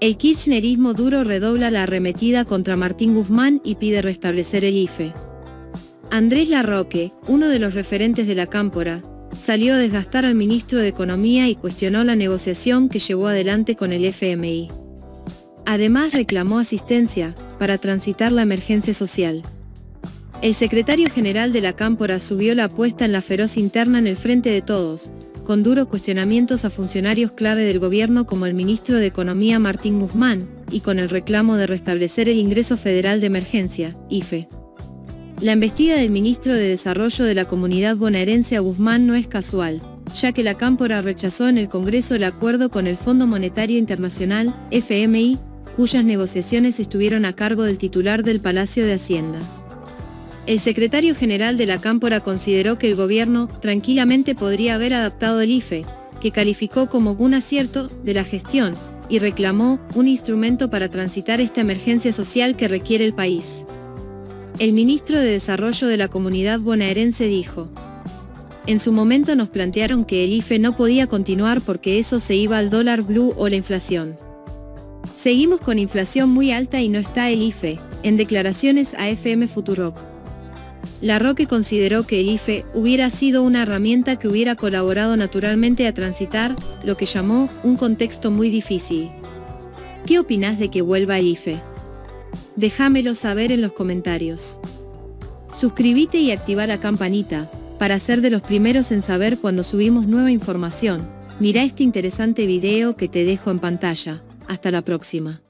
El kirchnerismo duro redobla la arremetida contra Martín Guzmán y pide restablecer el IFE. Andrés Larroque, uno de los referentes de la Cámpora, salió a desgastar al ministro de Economía y cuestionó la negociación que llevó adelante con el FMI. Además reclamó asistencia para transitar la emergencia social. El secretario general de la Cámpora subió la apuesta en la feroz interna en el Frente de Todos, con duros cuestionamientos a funcionarios clave del gobierno como el ministro de Economía Martín Guzmán, y con el reclamo de restablecer el Ingreso Federal de Emergencia, IFE. La embestida del ministro de Desarrollo de la Comunidad bonaerense a Guzmán no es casual, ya que la Cámpora rechazó en el Congreso el acuerdo con el Fondo Monetario Internacional, FMI, cuyas negociaciones estuvieron a cargo del titular del Palacio de Hacienda. El secretario general de la Cámpora consideró que el gobierno tranquilamente podría haber adaptado el IFE, que calificó como un acierto de la gestión, y reclamó un instrumento para transitar esta emergencia social que requiere el país. El ministro de Desarrollo de la Comunidad bonaerense dijo: "En su momento nos plantearon que el IFE no podía continuar porque eso se iba al dólar blue o la inflación. Seguimos con inflación muy alta y no está el IFE", en declaraciones a FM Futuro. Larroque consideró que el IFE hubiera sido una herramienta que hubiera colaborado naturalmente a transitar lo que llamó un contexto muy difícil. ¿Qué opinás de que vuelva el IFE? Déjamelo saber en los comentarios. Suscríbete y activa la campanita para ser de los primeros en saber cuando subimos nueva información. Mirá este interesante video que te dejo en pantalla. Hasta la próxima.